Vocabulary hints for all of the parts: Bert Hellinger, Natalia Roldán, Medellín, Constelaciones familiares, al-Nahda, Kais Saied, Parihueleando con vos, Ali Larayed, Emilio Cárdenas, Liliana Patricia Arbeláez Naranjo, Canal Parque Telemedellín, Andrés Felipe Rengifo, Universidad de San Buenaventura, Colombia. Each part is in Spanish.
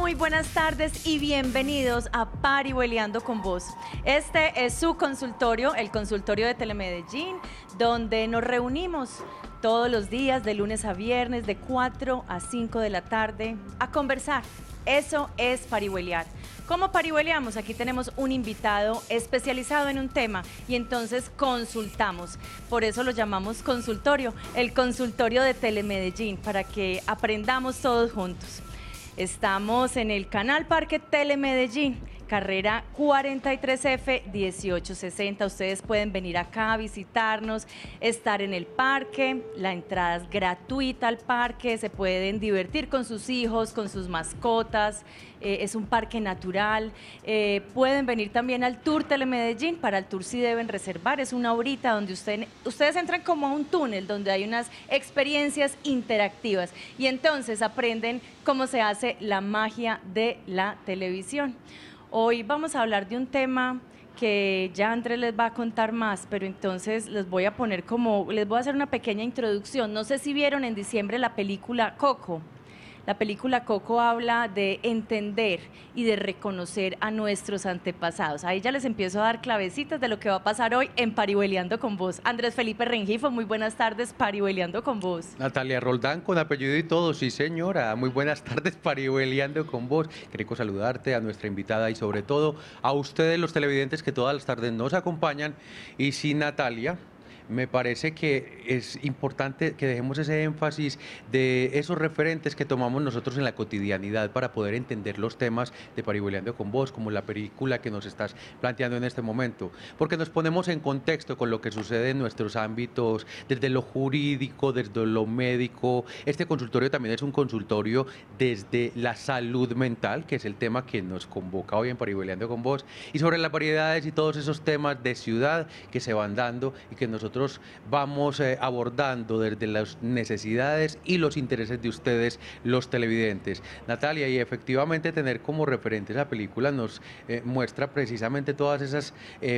muy buenas tardes y bienvenidos a Parihueleando con vos. Este es su consultorio, el consultorio de Telemedellín, donde nos reunimos todos los días, de lunes a viernes, de 4 a 5 de la tarde, a conversar. Eso es parihuelear. ¿Cómo parihueleamos? Aquí tenemos un invitado especializado en un tema y entonces consultamos. Por eso lo llamamos consultorio, el consultorio de Telemedellín, para que aprendamos todos juntos. Estamos en el Canal Parque Telemedellín, carrera 43F 1860. Ustedes pueden venir acá a visitarnos, estar en el parque, la entrada es gratuita al parque, se pueden divertir con sus hijos, con sus mascotas, es un parque natural. Pueden venir también al Tour Telemedellín, para el Tour sí deben reservar, es una horita donde ustedes entran como a un túnel donde hay unas experiencias interactivas y entonces aprenden cómo se hace la magia de la televisión. Hoy vamos a hablar de un tema que ya Andrés les va a contar más, pero entonces les voy a poner les voy a hacer una pequeña introducción. No sé si vieron en diciembre la película Coco. La película Coco habla de entender y de reconocer a nuestros antepasados. Ahí ya les empiezo a dar clavecitas de lo que va a pasar hoy en Parihueleando con vos. Andrés Felipe Rengifo, muy buenas tardes, Parihueleando con vos. Natalia Roldán, con apellido y todo, sí señora, muy buenas tardes, Parihueleando con vos. Qué rico saludarte, a nuestra invitada y sobre todo a ustedes los televidentes que todas las tardes nos acompañan. Y sí, Natalia, me parece que es importante que dejemos ese énfasis de esos referentes que tomamos nosotros en la cotidianidad para poder entender los temas de Parihueleando con vos, como la película que nos estás planteando en este momento, porque nos ponemos en contexto con lo que sucede en nuestros ámbitos, desde lo jurídico, desde lo médico. Este consultorio también es un consultorio desde la salud mental, que es el tema que nos convoca hoy en Parihueleando con vos, y sobre las variedades y todos esos temas de ciudad que se van dando y que nosotros vamos abordando desde las necesidades y los intereses de ustedes, los televidentes. Natalia, y efectivamente tener como referente la película nos muestra precisamente todas esas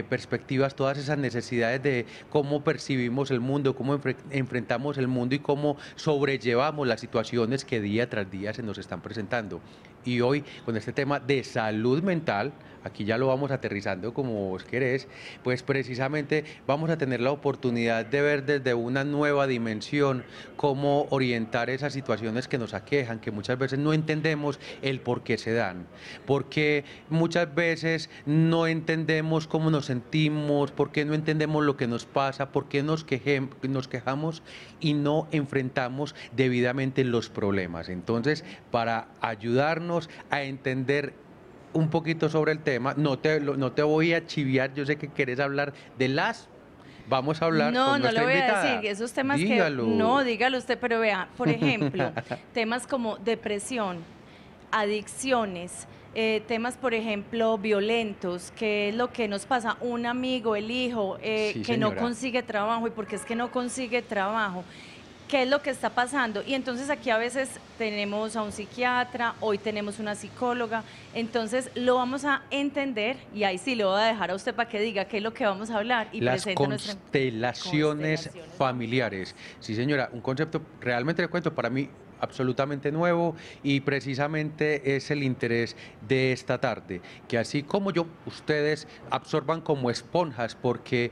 perspectivas, todas esas necesidades de cómo percibimos el mundo, cómo enfrentamos el mundo y cómo sobrellevamos las situaciones que día tras día se nos están presentando. Y hoy, con este tema de salud mental, aquí ya lo vamos aterrizando como vos querés, pues precisamente vamos a tener la oportunidad de ver desde una nueva dimensión cómo orientar esas situaciones que nos aquejan, que muchas veces no entendemos el por qué se dan, porque muchas veces no entendemos cómo nos sentimos, por qué no entendemos lo que nos pasa, por qué nos quejamos y no enfrentamos debidamente los problemas. Entonces, para ayudarnos a entender un poquito sobre el tema, no te voy a chiviar, yo sé que querés hablar de las... Vamos a hablar con nuestra invitada. No, lo voy a decir, esos temas dígalo. No, dígalo usted, pero vea, por ejemplo, temas como depresión, adicciones, temas, por ejemplo, violentos, que es lo que nos pasa, un amigo, el hijo, sí, que señora, no consigue trabajo, y porque es que no consigue trabajo, qué es lo que está pasando. Y entonces aquí a veces tenemos a un psiquiatra, hoy tenemos una psicóloga, entonces lo vamos a entender y ahí sí lo voy a dejar a usted para que diga qué es lo que vamos a hablar y presente nuestra... Constelaciones familiares. Sí señora, un concepto realmente, le cuento, para mí absolutamente nuevo, y precisamente es el interés de esta tarde, que así como yo, ustedes absorban como esponjas, porque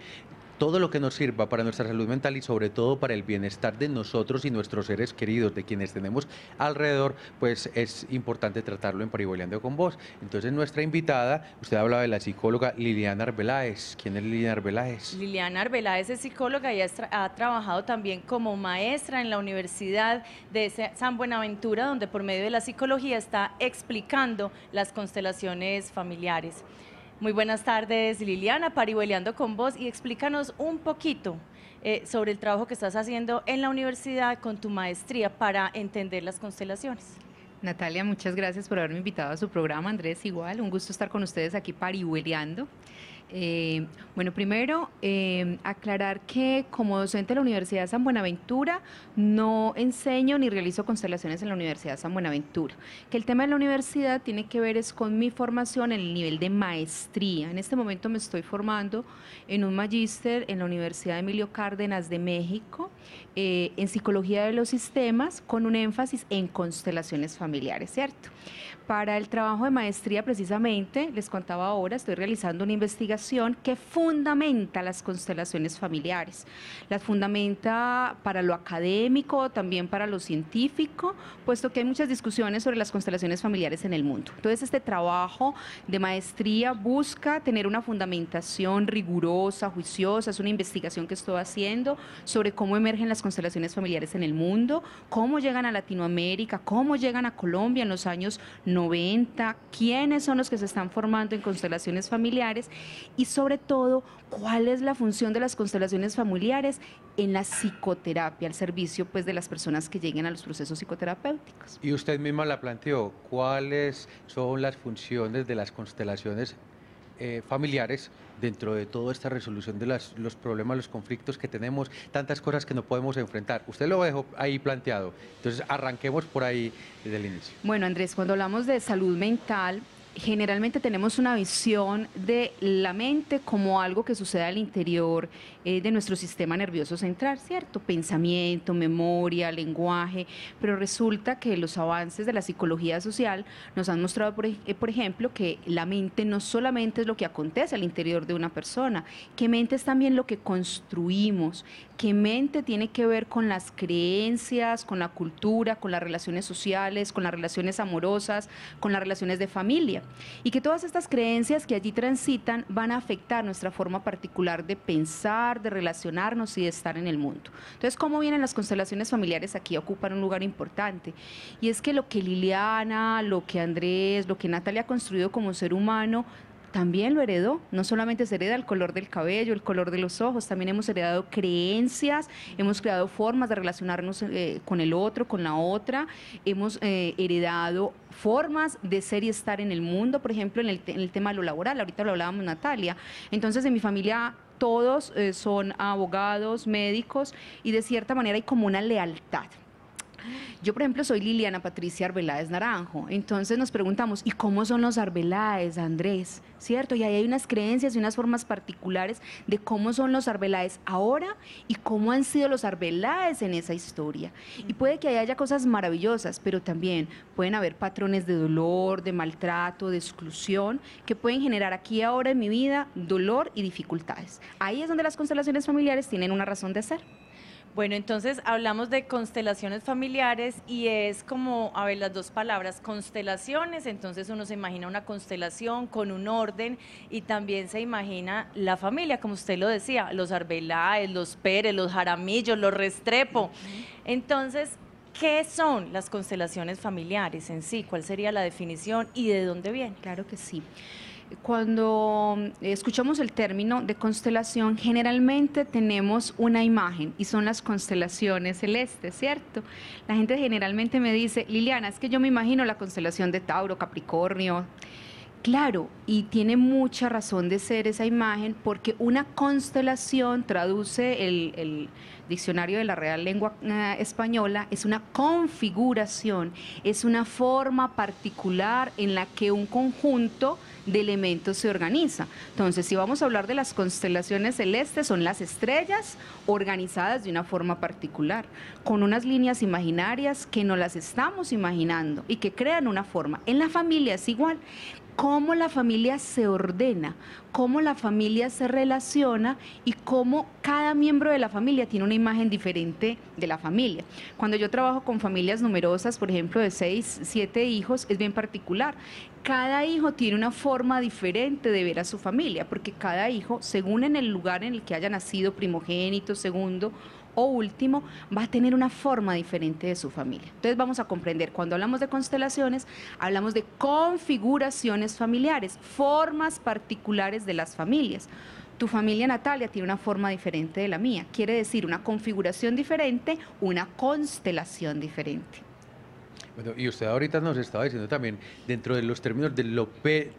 todo lo que nos sirva para nuestra salud mental y sobre todo para el bienestar de nosotros y nuestros seres queridos, de quienes tenemos alrededor, pues es importante tratarlo en Parihueleando con vos. Entonces nuestra invitada, usted hablaba de la psicóloga Liliana Arbeláez. ¿Quién es Liliana Arbeláez? Liliana Arbeláez es psicóloga y ha trabajado también como maestra en la Universidad de San Buenaventura, donde por medio de la psicología está explicando las constelaciones familiares. Muy buenas tardes, Liliana, Parihueleando con vos, y explícanos un poquito sobre el trabajo que estás haciendo en la universidad con tu maestría para entender las constelaciones. Natalia, muchas gracias por haberme invitado a su programa. Andrés, igual, un gusto estar con ustedes aquí parihueleando. Bueno, primero aclarar que como docente de la Universidad de San Buenaventura no enseño ni realizo constelaciones en la Universidad de San Buenaventura, que el tema de la universidad tiene que ver es con mi formación en el nivel de maestría. En este momento me estoy formando en un magíster en la Universidad de Emilio Cárdenas de México en psicología de los sistemas con un énfasis en constelaciones familiares, ¿cierto? Para el trabajo de maestría precisamente, les contaba ahora, estoy realizando una investigación que fundamenta las constelaciones familiares, las fundamenta para lo académico, también para lo científico, puesto que hay muchas discusiones sobre las constelaciones familiares en el mundo. Entonces, este trabajo de maestría busca tener una fundamentación rigurosa, juiciosa, es una investigación que estoy haciendo sobre cómo emergen las constelaciones familiares en el mundo, cómo llegan a Latinoamérica, cómo llegan a Colombia en los años 90, quiénes son los que se están formando en constelaciones familiares y sobre todo, ¿cuál es la función de las constelaciones familiares en la psicoterapia, al servicio pues de las personas que lleguen a los procesos psicoterapéuticos? Y usted misma la planteó, ¿cuáles son las funciones de las constelaciones familiares dentro de toda esta resolución de los problemas, los conflictos que tenemos, tantas cosas que no podemos enfrentar? Usted lo dejó ahí planteado, entonces arranquemos por ahí desde el inicio. Bueno, Andrés, cuando hablamos de salud mental, generalmente tenemos una visión de la mente como algo que sucede al interior de nuestro sistema nervioso central, ¿cierto? Pensamiento, memoria, lenguaje, pero resulta que los avances de la psicología social nos han mostrado, por ejemplo, que la mente no solamente es lo que acontece al interior de una persona, que mente es también lo que construimos, que mente tiene que ver con las creencias, con la cultura, con las relaciones sociales, con las relaciones amorosas, con las relaciones de familia, y que todas estas creencias que allí transitan van a afectar nuestra forma particular de pensar, de relacionarnos y de estar en el mundo. Entonces, ¿cómo vienen las constelaciones familiares aquí? Ocupan un lugar importante, y es que lo que Liliana, lo que Andrés, lo que Natalia ha construido como ser humano, también lo heredó. No solamente se hereda el color del cabello, el color de los ojos, también hemos heredado creencias, hemos creado formas de relacionarnos con el otro, con la otra, hemos heredado formas de ser y estar en el mundo, por ejemplo, en el tema de lo laboral, ahorita lo hablábamos Natalia. Entonces, en mi familia todos son abogados, médicos, y de cierta manera hay como una lealtad. Yo, por ejemplo, soy Liliana Patricia Arbeláez Naranjo, entonces nos preguntamos, ¿y cómo son los Arbeláez, Andrés? ¿Cierto? Y ahí hay unas creencias y unas formas particulares de cómo son los Arbeláez ahora y cómo han sido los Arbeláez en esa historia. Y puede que ahí haya cosas maravillosas, pero también pueden haber patrones de dolor, de maltrato, de exclusión, que pueden generar aquí y ahora en mi vida dolor y dificultades. Ahí es donde las constelaciones familiares tienen una razón de ser. Bueno, entonces hablamos de constelaciones familiares y es como, a ver, las dos palabras, constelaciones, entonces uno se imagina una constelación con un orden y también se imagina la familia, como usted lo decía, los Arbeláez, los Pérez, los Jaramillos, los Restrepo. Entonces, ¿qué son las constelaciones familiares en sí? ¿Cuál sería la definición y de dónde viene? Claro que sí. Cuando escuchamos el término de constelación, generalmente tenemos una imagen y son las constelaciones celestes, ¿cierto? La gente generalmente me dice, Liliana, es que yo me imagino la constelación de Tauro, Capricornio. Claro, y tiene mucha razón de ser esa imagen, porque una constelación, traduce el diccionario de la Real Lengua Española, es una configuración, es una forma particular en la que un conjunto de elementos se organiza. Entonces, si vamos a hablar de las constelaciones celestes, son las estrellas organizadas de una forma particular, con unas líneas imaginarias que no las estamos imaginando y que crean una forma. En la familia es igual. Cómo la familia se ordena, cómo la familia se relaciona y cómo cada miembro de la familia tiene una imagen diferente de la familia. Cuando yo trabajo con familias numerosas, por ejemplo, de 6, 7 hijos, es bien particular. Cada hijo tiene una forma diferente de ver a su familia, porque cada hijo, según en el lugar en el que haya nacido, primogénito, segundo o último, va a tener una forma diferente de su familia. Entonces vamos a comprender, cuando hablamos de constelaciones, hablamos de configuraciones familiares, formas particulares de las familias. Tu familia, Natalia, tiene una forma diferente de la mía, quiere decir una configuración diferente, una constelación diferente. Bueno, y usted ahorita nos estaba diciendo también, dentro de los términos de lo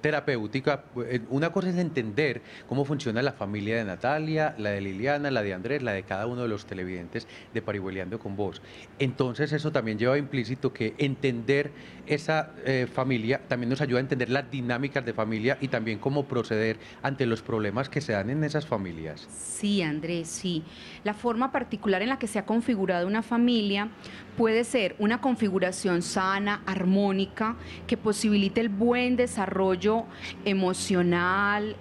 terapéutica, una cosa es entender cómo funciona la familia de Natalia, la de Liliana, la de Andrés, la de cada uno de los televidentes de Parihueleando con vos. Entonces eso también lleva implícito que entender esa familia también nos ayuda a entender las dinámicas de familia y también cómo proceder ante los problemas que se dan en esas familias. Sí, Andrés, sí. La forma particular en la que se ha configurado una familia puede ser una configuración sana, armónica, que posibilite el buen desarrollo emocional,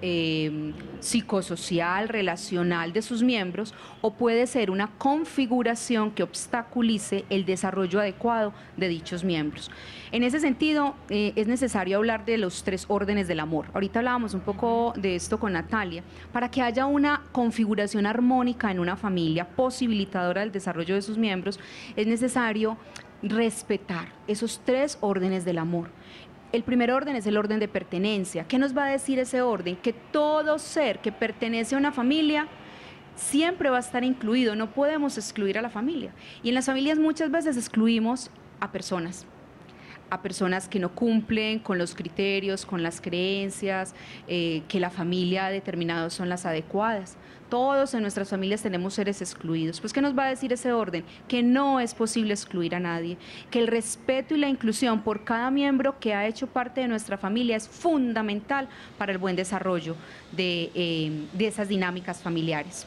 psicosocial, relacional de sus miembros, o puede ser una configuración que obstaculice el desarrollo adecuado de dichos miembros. En ese sentido, es necesario hablar de los tres órdenes del amor. Ahorita hablábamos un poco de esto con Natalia. Para que haya una configuración armónica en una familia posibilitadora del desarrollo de sus miembros, es necesario respetar esos tres órdenes del amor. El primer orden es el orden de pertenencia. ¿Qué nos va a decir ese orden? Que todo ser que pertenece a una familia siempre va a estar incluido. No podemos excluir a la familia. Y en las familias muchas veces excluimos a personas que no cumplen con los criterios, con las creencias, que la familia ha determinado son las adecuadas. Todos en nuestras familias tenemos seres excluidos. Pues, ¿qué nos va a decir ese orden? Que no es posible excluir a nadie, que el respeto y la inclusión por cada miembro que ha hecho parte de nuestra familia es fundamental para el buen desarrollo de esas dinámicas familiares.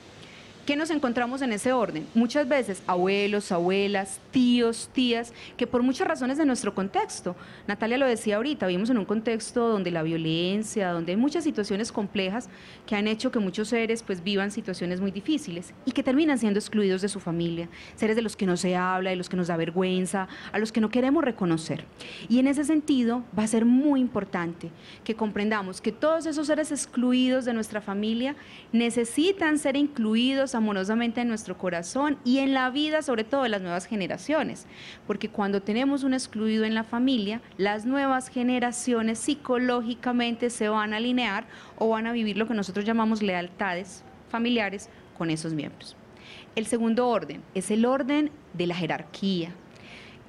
¿Qué nos encontramos en ese orden? Muchas veces abuelos, abuelas, tíos, tías, que por muchas razones de nuestro contexto, Natalia lo decía ahorita, vivimos en un contexto donde la violencia, donde hay muchas situaciones complejas que han hecho que muchos seres pues vivan situaciones muy difíciles y que terminan siendo excluidos de su familia, seres de los que no se habla, de los que nos da vergüenza, a los que no queremos reconocer. Y en ese sentido va a ser muy importante que comprendamos que todos esos seres excluidos de nuestra familia necesitan ser incluidos amorosamente en nuestro corazón y en la vida, sobre todo de las nuevas generaciones, porque cuando tenemos un excluido en la familia, las nuevas generaciones psicológicamente se van a alinear o van a vivir lo que nosotros llamamos lealtades familiares con esos miembros. El segundo orden es el orden de la jerarquía.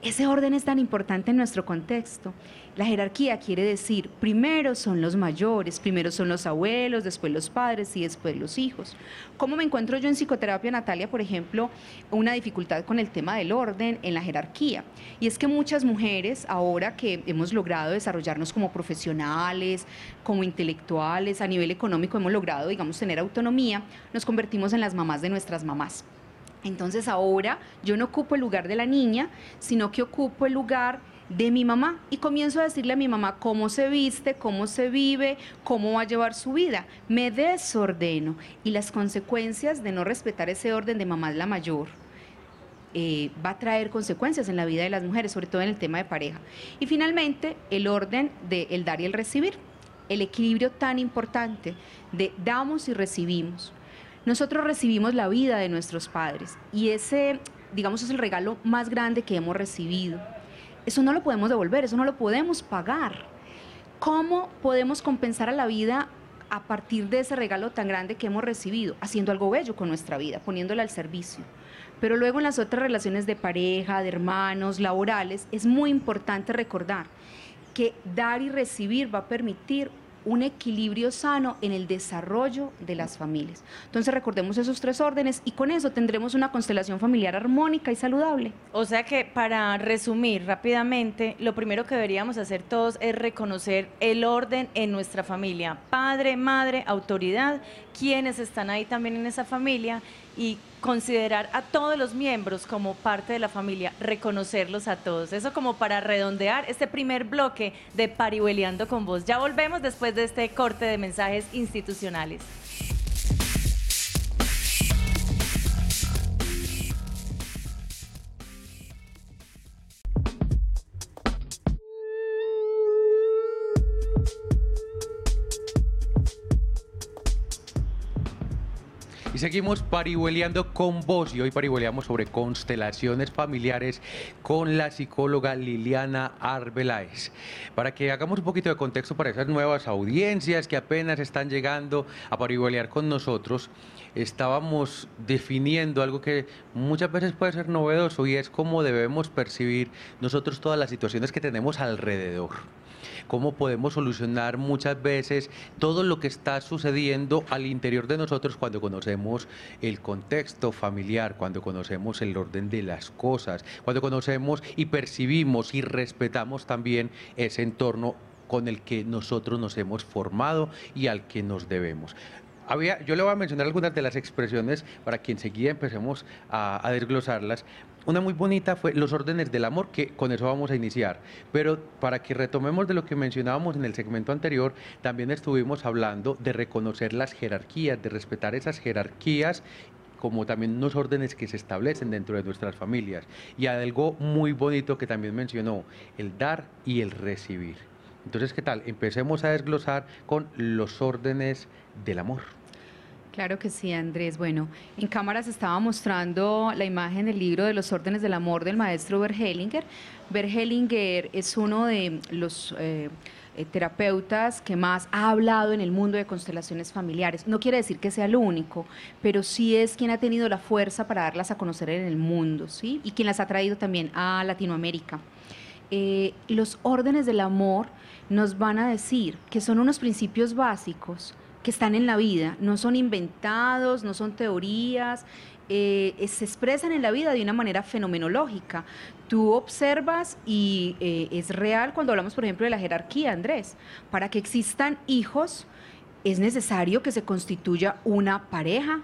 Ese orden es tan importante en nuestro contexto. La jerarquía quiere decir, primero son los mayores, primero son los abuelos, después los padres y después los hijos. ¿Cómo me encuentro yo en psicoterapia, Natalia, por ejemplo, una dificultad con el tema del orden en la jerarquía? Y es que muchas mujeres, ahora que hemos logrado desarrollarnos como profesionales, como intelectuales, a nivel económico hemos logrado, digamos, tener autonomía, nos convertimos en las mamás de nuestras mamás. Entonces ahora yo no ocupo el lugar de la niña, sino que ocupo el lugar de mi mamá y comienzo a decirle a mi mamá cómo se viste, cómo se vive, cómo va a llevar su vida. Me desordeno y las consecuencias de no respetar ese orden de mamá es la mayor. Va a traer consecuencias en la vida de las mujeres, sobre todo en el tema de pareja. Y finalmente el orden del dar y el recibir, el equilibrio tan importante de damos y recibimos. Nosotros recibimos la vida de nuestros padres y ese, digamos, es el regalo más grande que hemos recibido. Eso no lo podemos devolver, eso no lo podemos pagar. ¿Cómo podemos compensar a la vida a partir de ese regalo tan grande que hemos recibido? Haciendo algo bello con nuestra vida, poniéndola al servicio. Pero luego en las otras relaciones de pareja, de hermanos, laborales, es muy importante recordar que dar y recibir va a permitir un equilibrio sano en el desarrollo de las familias. Entonces recordemos esos tres órdenes y con eso tendremos una constelación familiar armónica y saludable. O sea que para resumir rápidamente, lo primero que deberíamos hacer todos es reconocer el orden en nuestra familia, padre, madre, autoridad, quienes están ahí también en esa familia y considerar a todos los miembros como parte de la familia, reconocerlos a todos. Eso como para redondear este primer bloque de Parihueleando con vos. Ya volvemos después de este corte de mensajes institucionales. seguimos parihueleando con vos y hoy parihueleamos sobre constelaciones familiares con la psicóloga Liliana Arbeláez. Para que hagamos un poquito de contexto para esas nuevas audiencias que apenas están llegando a parihuelear con nosotros, estábamos definiendo algo que muchas veces puede ser novedoso y es cómo debemos percibir nosotros todas las situaciones que tenemos alrededor. Cómo podemos solucionar muchas veces todo lo que está sucediendo al interior de nosotros cuando conocemos el contexto familiar, cuando conocemos el orden de las cosas, cuando conocemos y percibimos y respetamos también ese entorno con el que nosotros nos hemos formado y al que nos debemos. Yo le voy a mencionar algunas de las expresiones para que enseguida empecemos a desglosarlas. Una muy bonita fue los órdenes del amor, que con eso vamos a iniciar. Pero para que retomemos de lo que mencionábamos en el segmento anterior, también estuvimos hablando de reconocer las jerarquías, de respetar esas jerarquías, como también unos órdenes que se establecen dentro de nuestras familias. Y algo muy bonito que también mencionó, el dar y el recibir. Entonces, ¿qué tal? Empecemos a desglosar con los órdenes del amor. Claro que sí, Andrés. Bueno, en cámara se estaba mostrando la imagen del libro de los órdenes del amor del maestro Bert Hellinger. Bert Hellinger es uno de los terapeutas que más ha hablado en el mundo de constelaciones familiares. No quiere decir que sea el único, pero sí es quien ha tenido la fuerza para darlas a conocer en el mundo, ¿sí? Y quien las ha traído también a Latinoamérica. Los órdenes del amor nos van a decir que son unos principios básicos que están en la vida, no son inventados, no son teorías, se expresan en la vida de una manera fenomenológica. Tú observas y es real cuando hablamos, por ejemplo, de la jerarquía, Andrés. Para que existan hijos es necesario que se constituya una pareja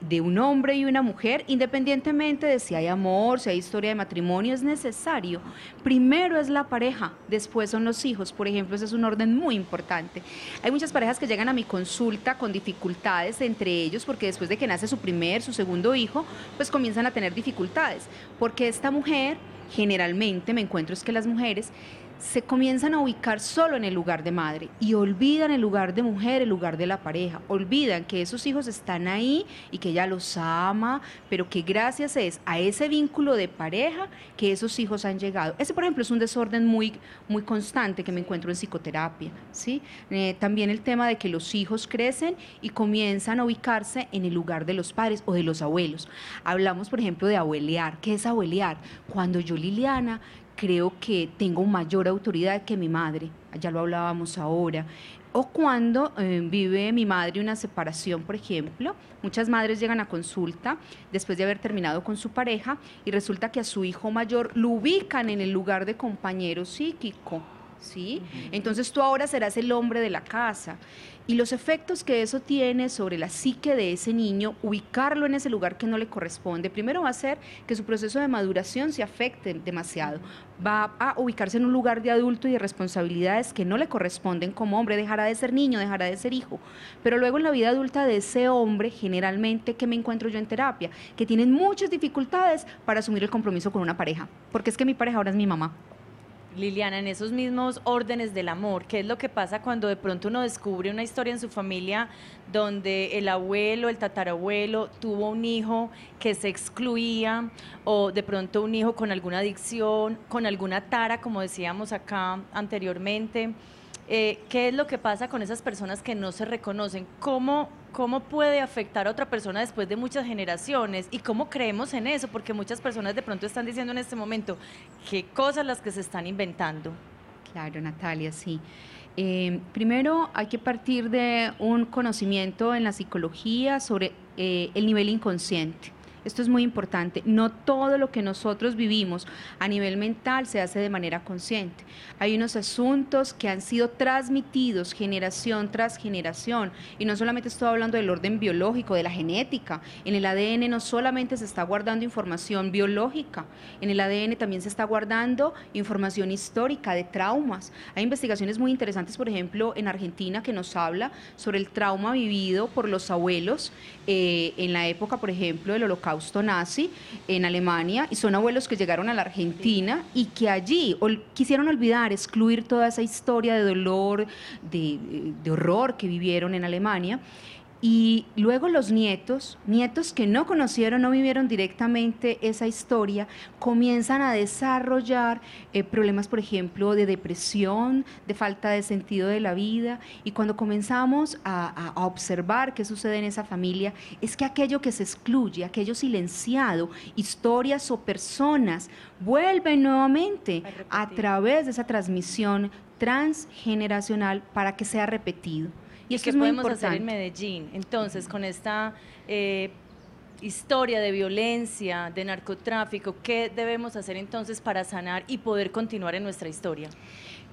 de un hombre y una mujer, independientemente de si hay amor, si hay historia de matrimonio, es necesario. Primero es la pareja, después son los hijos, por ejemplo, ese es un orden muy importante. Hay muchas parejas que llegan a mi consulta con dificultades entre ellos, porque después de que nace su primer, su segundo hijo, pues comienzan a tener dificultades, porque esta mujer, generalmente me encuentro es que las mujeres se comienzan a ubicar solo en el lugar de madre y olvidan el lugar de mujer, el lugar de la pareja, olvidan que esos hijos están ahí y que ella los ama, pero que gracias es a ese vínculo de pareja que esos hijos han llegado. Ese, por ejemplo, es un desorden muy constante que me encuentro en psicoterapia, ¿sí? También el tema de que los hijos crecen y comienzan a ubicarse en el lugar de los padres o de los abuelos. Hablamos, por ejemplo, de abuelear. ¿Qué es abuelear? Cuando yo, Liliana, creo que tengo mayor autoridad que mi madre, ya lo hablábamos ahora, o cuando vive mi madre una separación, por ejemplo, muchas madres llegan a consulta después de haber terminado con su pareja y resulta que a su hijo mayor lo ubican en el lugar de compañero psíquico, ¿sí? Entonces tú ahora serás el hombre de la casa. Y los efectos que eso tiene sobre la psique de ese niño, ubicarlo en ese lugar que no le corresponde, primero va a hacer que su proceso de maduración se afecte demasiado. Va a ubicarse en un lugar de adulto y de responsabilidades que no le corresponden como hombre, dejará de ser niño, dejará de ser hijo. Pero luego en la vida adulta de ese hombre, generalmente, ¿qué me encuentro yo en terapia? Que tienen muchas dificultades para asumir el compromiso con una pareja, porque es que mi pareja ahora es mi mamá. Liliana, en esos mismos órdenes del amor, ¿qué es lo que pasa cuando de pronto uno descubre una historia en su familia donde el abuelo, el tatarabuelo tuvo un hijo que se excluía o de pronto un hijo con alguna adicción, con alguna tara, como decíamos acá anteriormente? ¿Qué es lo que pasa con esas personas que no se reconocen? ¿Cómo puede afectar a otra persona después de muchas generaciones? ¿Y cómo creemos en eso? Porque muchas personas de pronto están diciendo en este momento qué cosas las que se están inventando. Claro, Natalia, sí. Primero hay que partir de un conocimiento en la psicología sobre el nivel inconsciente. Esto es muy importante. No todo lo que nosotros vivimos a nivel mental se hace de manera consciente. Hay unos asuntos que han sido transmitidos generación tras generación. Y no solamente estoy hablando del orden biológico, de la genética. En el ADN no solamente se está guardando información biológica. En el ADN también se está guardando información histórica de traumas. Hay investigaciones muy interesantes, por ejemplo, en Argentina, que nos habla sobre el trauma vivido por los abuelos en la época, por ejemplo, del Holocausto nazi en Alemania, y son abuelos que llegaron a la Argentina y que allí quisieron olvidar, excluir toda esa historia de dolor, de horror que vivieron en Alemania. Y luego los nietos, nietos que no conocieron, no vivieron directamente esa historia, comienzan a desarrollar problemas, por ejemplo, de depresión, de falta de sentido de la vida. Y cuando comenzamos a observar qué sucede en esa familia, es que aquello que se excluye, aquello silenciado, historias o personas, vuelven nuevamente a través de esa transmisión transgeneracional para que sea repetido. ¿Y esto qué podemos hacer en Medellín? Entonces, con esta historia de violencia, de narcotráfico, ¿qué debemos hacer entonces para sanar y poder continuar en nuestra historia?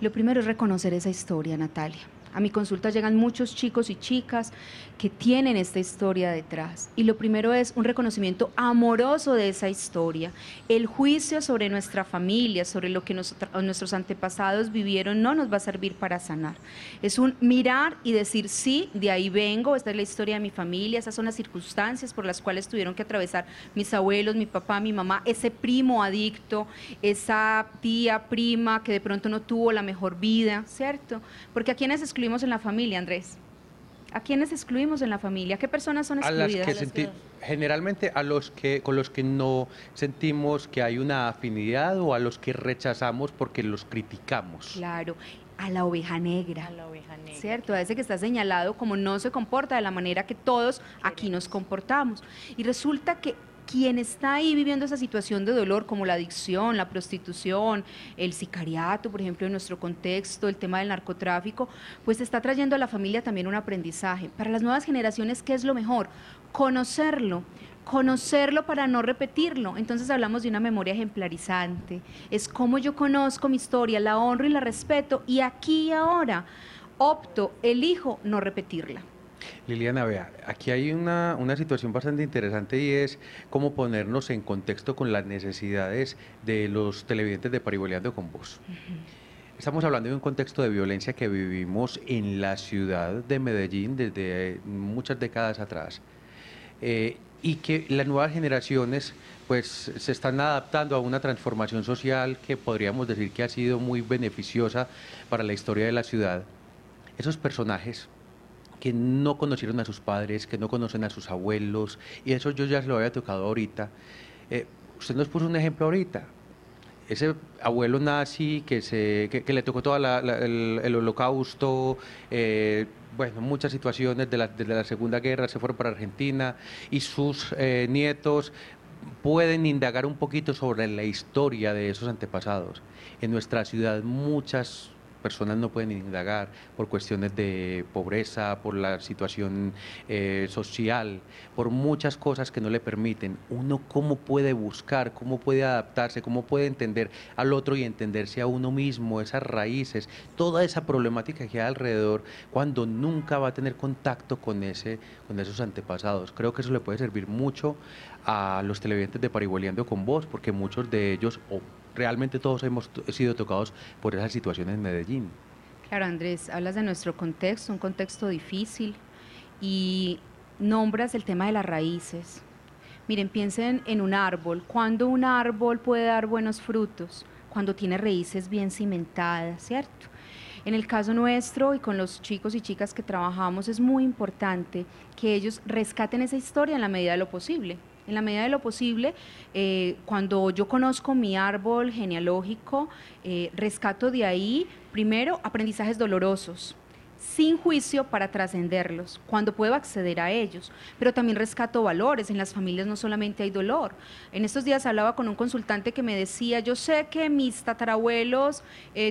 Lo primero es reconocer esa historia, Natalia. A mi consulta llegan muchos chicos y chicas que tienen esta historia detrás. Y lo primero es un reconocimiento amoroso de esa historia. El juicio sobre nuestra familia, sobre lo que nuestros antepasados vivieron, no nos va a servir para sanar. Es un mirar y decir, sí, de ahí vengo, esta es la historia de mi familia, esas son las circunstancias por las cuales tuvieron que atravesar mis abuelos, mi papá, mi mamá, ese primo adicto, esa tía, prima, que de pronto no tuvo la mejor vida, ¿cierto? Porque ¿a quiénes excluimos en la familia, Andrés? ¿A quiénes excluimos en la familia? ¿Qué personas son excluidas? Generalmente a los que con los que no sentimos que hay una afinidad o a los que rechazamos porque los criticamos. Claro. A la oveja negra, ¿cierto? A ese que está señalado como no se comporta de la manera que todos aquí nos comportamos. Y resulta que quien está ahí viviendo esa situación de dolor, como la adicción, la prostitución, el sicariato, por ejemplo, en nuestro contexto, el tema del narcotráfico, pues está trayendo a la familia también un aprendizaje. Para las nuevas generaciones, ¿qué es lo mejor? Conocerlo. Conocerlo para no repetirlo. Entonces hablamos de una memoria ejemplarizante. Es como yo conozco mi historia, la honro y la respeto, y aquí y ahora opto, elijo no repetirla. Liliana, vea, aquí hay una situación bastante interesante y es cómo ponernos en contexto con las necesidades de los televidentes de Parihueleando con vos. Estamos hablando de un contexto de violencia que vivimos en la ciudad de Medellín desde muchas décadas atrás y que las nuevas generaciones pues se están adaptando a una transformación social que podríamos decir que ha sido muy beneficiosa para la historia de la ciudad. Esos personajes que no conocieron a sus padres, que no conocen a sus abuelos, y eso yo ya se lo había tocado ahorita. Usted nos puso un ejemplo ahorita. Ese abuelo nazi que le tocó todo el holocausto, bueno, muchas situaciones desde la Segunda Guerra, se fueron para Argentina, y sus nietos pueden indagar un poquito sobre la historia de esos antepasados. En nuestra ciudad muchas personas no pueden indagar por cuestiones de pobreza, por la situación social, por muchas cosas que no le permiten. Uno cómo puede buscar, cómo puede adaptarse, cómo puede entender al otro y entenderse a uno mismo, esas raíces, toda esa problemática que hay alrededor cuando nunca va a tener contacto con esos antepasados. Creo que eso le puede servir mucho a los televidentes de Parihueleando con vos, porque muchos de ellos realmente todos hemos sido tocados por esas situaciones en Medellín. Claro, Andrés, hablas de nuestro contexto, un contexto difícil, y nombras el tema de las raíces. Miren, piensen en un árbol. ¿Cuándo un árbol puede dar buenos frutos? Cuando tiene raíces bien cimentadas, ¿cierto? En el caso nuestro y con los chicos y chicas que trabajamos es muy importante que ellos rescaten esa historia en la medida de lo posible. En la medida de lo posible, cuando yo conozco mi árbol genealógico, rescato de ahí, primero, aprendizajes dolorosos, sin juicio para trascenderlos, cuando puedo acceder a ellos, pero también rescato valores. En las familias no solamente hay dolor. En estos días hablaba con un consultante que me decía, yo sé que mis tatarabuelos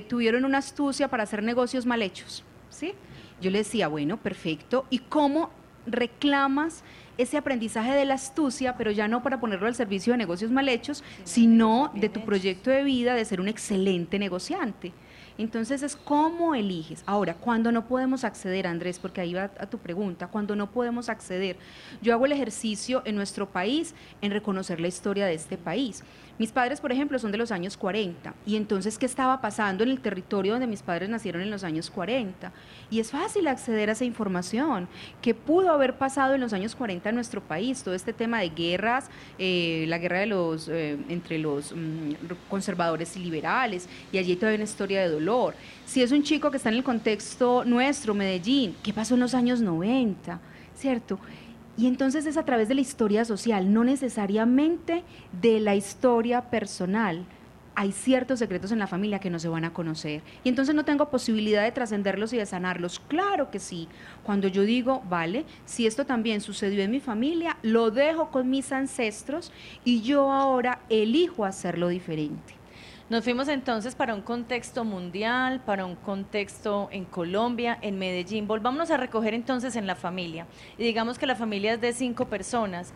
tuvieron una astucia para hacer negocios mal hechos, ¿sí? Yo le decía, bueno, perfecto, ¿y cómo reclamas ese aprendizaje de la astucia, pero ya no para ponerlo al servicio de negocios mal hechos, sino de tu proyecto de vida, de ser un excelente negociante? Entonces es cómo eliges. Ahora, cuando no podemos acceder, Andrés, porque ahí va a tu pregunta, cuando no podemos acceder, yo hago el ejercicio en nuestro país en reconocer la historia de este país. Mis padres, por ejemplo, son de los años 40, y entonces, ¿qué estaba pasando en el territorio donde mis padres nacieron en los años 40? Y es fácil acceder a esa información. ¿Qué pudo haber pasado en los años 40 en nuestro país? Todo este tema de guerras, la guerra de los, entre los conservadores y liberales, y allí todavía hay una historia de dolor. Si es un chico que está en el contexto nuestro, Medellín, ¿qué pasó en los años 90? ¿cierto? Y entonces es a través de la historia social, no necesariamente de la historia personal. Hay ciertos secretos en la familia que no se van a conocer y entonces no tengo posibilidad de trascenderlos y de sanarlos. Claro que sí, cuando yo digo, vale, si esto también sucedió en mi familia, lo dejo con mis ancestros y yo ahora elijo hacerlo diferente. Nos fuimos entonces para un contexto mundial, para un contexto en Colombia, en Medellín. Volvámonos a recoger entonces en la familia y digamos que la familia es de 5 personas.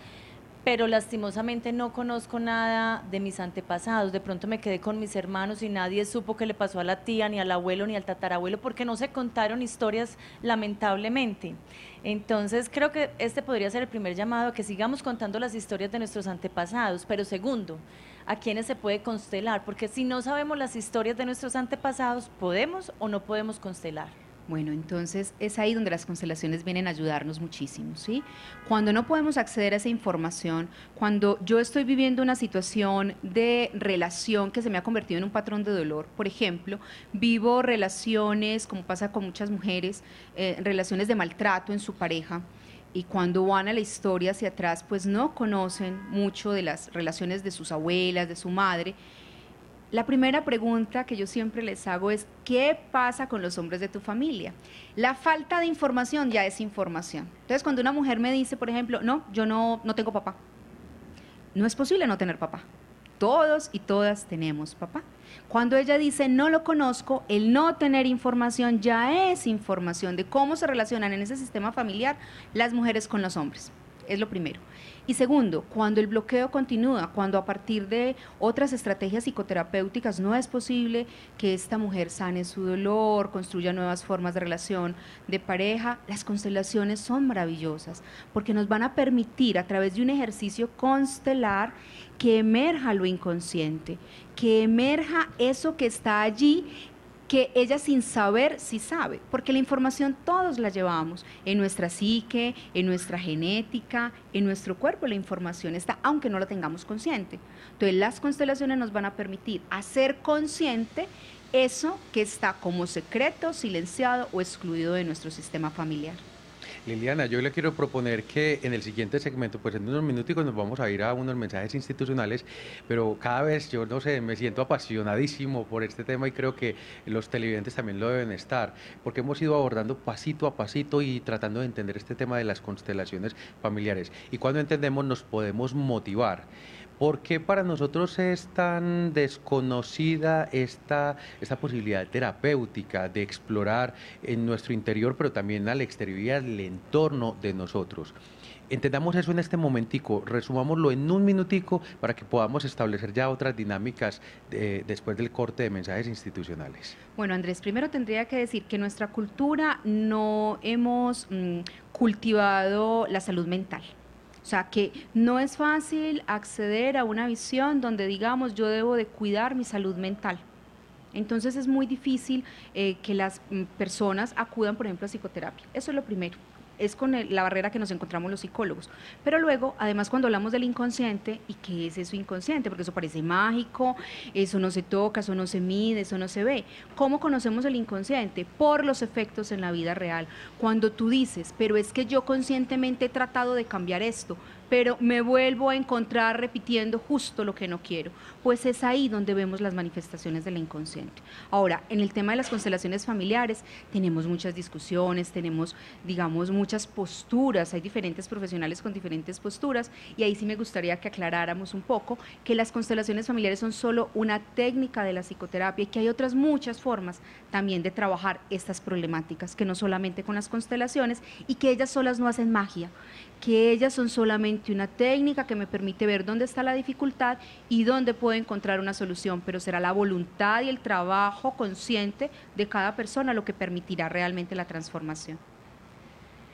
Pero lastimosamente no conozco nada de mis antepasados, de pronto me quedé con mis hermanos y nadie supo qué le pasó a la tía, ni al abuelo, ni al tatarabuelo, porque no se contaron historias lamentablemente. Entonces creo que este podría ser el primer llamado a que sigamos contando las historias de nuestros antepasados, pero segundo, a quiénes se puede constelar, porque si no sabemos las historias de nuestros antepasados, ¿podemos o no podemos constelar? Bueno, entonces es ahí donde las constelaciones vienen a ayudarnos muchísimo, ¿sí? Cuando no podemos acceder a esa información, cuando yo estoy viviendo una situación de relación que se me ha convertido en un patrón de dolor, por ejemplo, vivo relaciones, como pasa con muchas mujeres, relaciones de maltrato en su pareja, y cuando van a la historia hacia atrás, pues no conocen mucho de las relaciones de sus abuelas, de su madre. La primera pregunta que yo siempre les hago es, ¿qué pasa con los hombres de tu familia? La falta de información ya es información. Entonces, cuando una mujer me dice, por ejemplo, no, yo no tengo papá. No es posible no tener papá. Todos y todas tenemos papá. Cuando ella dice, no lo conozco, el no tener información ya es información de cómo se relacionan en ese sistema familiar las mujeres con los hombres. Es lo primero. Y segundo, cuando el bloqueo continúa, cuando a partir de otras estrategias psicoterapéuticas no es posible que esta mujer sane su dolor, construya nuevas formas de relación de pareja, las constelaciones son maravillosas porque nos van a permitir a través de un ejercicio constelar que emerja lo inconsciente, que emerja eso que está allí, que ella sin saber sí sabe, porque la información todos la llevamos en nuestra psique, en nuestra genética, en nuestro cuerpo, la información está, aunque no la tengamos consciente. Entonces las constelaciones nos van a permitir hacer consciente eso que está como secreto, silenciado o excluido de nuestro sistema familiar. Liliana, yo le quiero proponer que en el siguiente segmento, pues en unos minuticos nos vamos a ir a unos mensajes institucionales, pero cada vez yo, no sé, me siento apasionadísimo por este tema y creo que los televidentes también lo deben estar, porque hemos ido abordando pasito a pasito y tratando de entender este tema de las constelaciones familiares. Y cuando entendemos nos podemos motivar. ¿Por qué para nosotros es tan desconocida esta posibilidad terapéutica de explorar en nuestro interior, pero también al exterior y al entorno de nosotros? Entendamos eso en este momentico, resumámoslo en un minutico para que podamos establecer ya otras dinámicas después del corte de mensajes institucionales. Bueno, Andrés, primero tendría que decir que en nuestra cultura no hemos cultivado la salud mental. O sea, que no es fácil acceder a una visión donde digamos yo debo de cuidar mi salud mental. Entonces es muy difícil que las personas acudan, por ejemplo, a psicoterapia. Eso es lo primero. Es con la barrera que nos encontramos los psicólogos. Pero luego, además, cuando hablamos del inconsciente, ¿y qué es eso inconsciente? Porque eso parece mágico, eso no se toca, eso no se mide, eso no se ve. ¿Cómo conocemos el inconsciente? Por los efectos en la vida real. Cuando tú dices, pero es que yo conscientemente he tratado de cambiar esto, pero me vuelvo a encontrar repitiendo justo lo que no quiero. Pues es ahí donde vemos las manifestaciones de la inconsciente. Ahora, en el tema de las constelaciones familiares, tenemos muchas discusiones, tenemos, digamos, muchas posturas, hay diferentes profesionales con diferentes posturas, y ahí sí me gustaría que aclaráramos un poco que las constelaciones familiares son solo una técnica de la psicoterapia y que hay otras muchas formas también de trabajar estas problemáticas, que no solamente con las constelaciones, y que ellas solas no hacen magia, que ellas son solamente una técnica que me permite ver dónde está la dificultad y dónde puedo encontrar una solución, pero será la voluntad y el trabajo consciente de cada persona lo que permitirá realmente la transformación.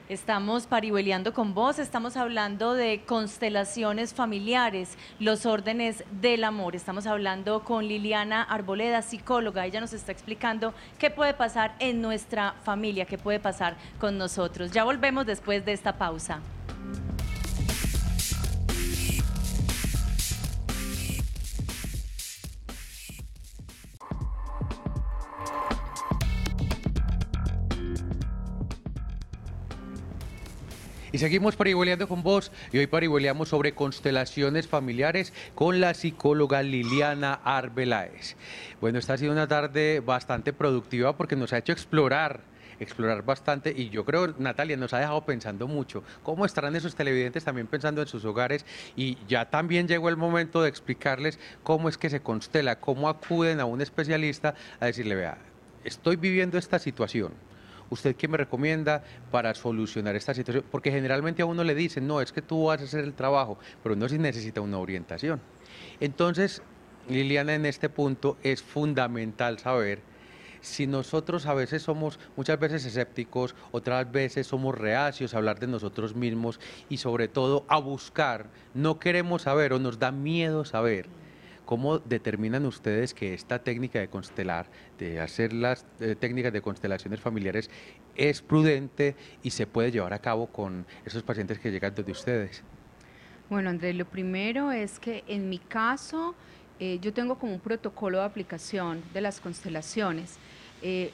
Estamos parihueleando con vos, estamos hablando de constelaciones familiares, los órdenes del amor. Estamos hablando con Liliana Arboleda, psicóloga. Ella nos está explicando qué puede pasar en nuestra familia, qué puede pasar con nosotros. Ya volvemos después de esta pausa. Y seguimos parihueleando con vos, y hoy parihueleamos sobre constelaciones familiares con la psicóloga Liliana Arbeláez. Bueno, esta ha sido una tarde bastante productiva porque nos ha hecho explorar bastante, y yo creo, Natalia, nos ha dejado pensando mucho. ¿Cómo estarán esos televidentes también pensando en sus hogares? Y ya también llegó el momento de explicarles cómo es que se constela, cómo acuden a un especialista a decirle, vea, estoy viviendo esta situación, ¿usted qué me recomienda para solucionar esta situación? Porque generalmente a uno le dicen, no, es que tú vas a hacer el trabajo, pero uno sí necesita una orientación. Entonces, Liliana, en este punto es fundamental saber si nosotros a veces somos muchas veces escépticos, otras veces somos reacios a hablar de nosotros mismos y sobre todo a buscar. No queremos saber o nos da miedo saber. ¿Cómo determinan ustedes que esta técnica de constelar, de hacer las técnicas de constelaciones familiares, es prudente y se puede llevar a cabo con esos pacientes que llegan desde ustedes? Bueno, Andrés, lo primero es que en mi caso yo tengo como un protocolo de aplicación de las constelaciones.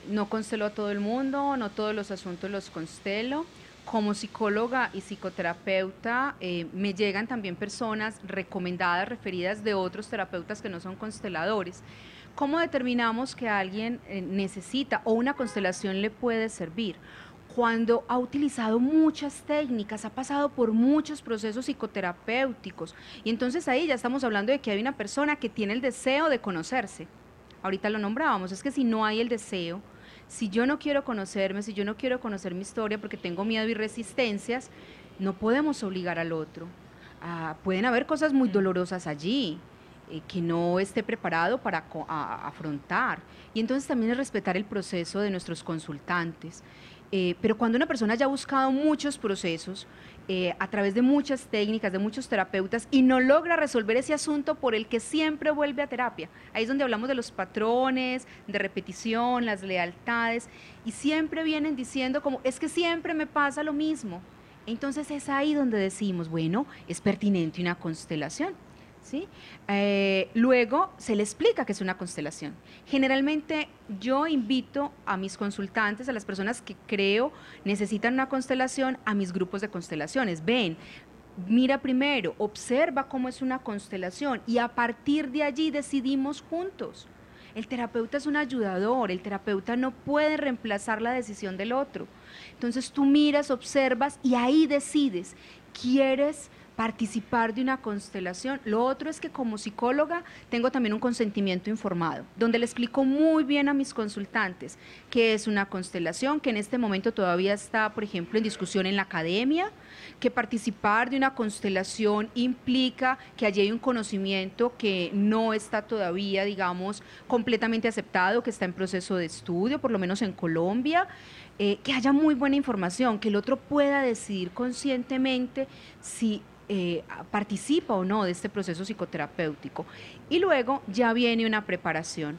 No constelo a todo el mundo, no todos los asuntos los constelo. Como psicóloga y psicoterapeuta me llegan también personas recomendadas, referidas de otros terapeutas que no son consteladores. ¿Cómo determinamos que alguien necesita o una constelación le puede servir? Cuando ha utilizado muchas técnicas, ha pasado por muchos procesos psicoterapéuticos, y entonces ahí ya estamos hablando de que hay una persona que tiene el deseo de conocerse. Ahorita lo nombrábamos, es que si no hay el deseo, si yo no quiero conocerme, si yo no quiero conocer mi historia porque tengo miedo y resistencias, no podemos obligar al otro. Pueden haber cosas muy dolorosas allí, que no esté preparado para afrontar. Y entonces también es respetar el proceso de nuestros consultantes. Pero cuando una persona ya ha buscado muchos procesos, a través de muchas técnicas, de muchos terapeutas, y no logra resolver ese asunto por el que siempre vuelve a terapia. Ahí es donde hablamos de los patrones, de repetición, las lealtades, y siempre vienen diciendo como, es que siempre me pasa lo mismo. Entonces es ahí donde decimos, bueno, es pertinente una constelación. ¿Sí? Luego se le explica que es una constelación. Generalmente yo invito a mis consultantes, a las personas que creo necesitan una constelación, a mis grupos de constelaciones. Ven, mira primero, observa cómo es una constelación y a partir de allí decidimos juntos. El terapeuta es un ayudador, el terapeuta no puede reemplazar la decisión del otro. Entonces tú miras, observas y ahí decides, ¿quieres participar de una constelación? Lo otro es que como psicóloga tengo también un consentimiento informado, donde le explico muy bien a mis consultantes qué es una constelación, que en este momento todavía está, por ejemplo, en discusión en la academia, que participar de una constelación implica que allí hay un conocimiento que no está todavía, digamos, completamente aceptado, que está en proceso de estudio, por lo menos en Colombia, que haya muy buena información, que el otro pueda decidir conscientemente si participa o no de este proceso psicoterapéutico. Y luego ya viene una preparación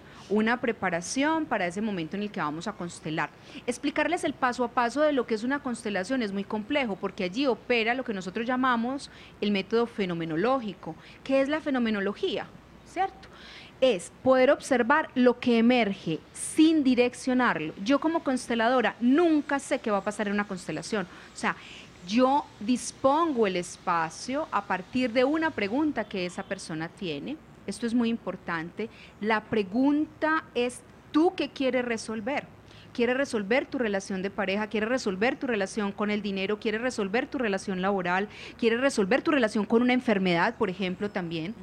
para ese momento en el que vamos a constelar. Explicarles el paso a paso de lo que es una constelación es muy complejo porque allí opera lo que nosotros llamamos el método fenomenológico. ¿Qué es la fenomenología? ¿Cierto? Es poder observar lo que emerge sin direccionarlo. Yo como consteladora nunca sé qué va a pasar en una constelación. O sea, yo dispongo el espacio a partir de una pregunta que esa persona tiene. Esto es muy importante. La pregunta es, ¿tú qué quieres resolver? ¿Quieres resolver tu relación de pareja? ¿Quieres resolver tu relación con el dinero? ¿Quieres resolver tu relación laboral? ¿Quieres resolver tu relación con una enfermedad, por ejemplo, también?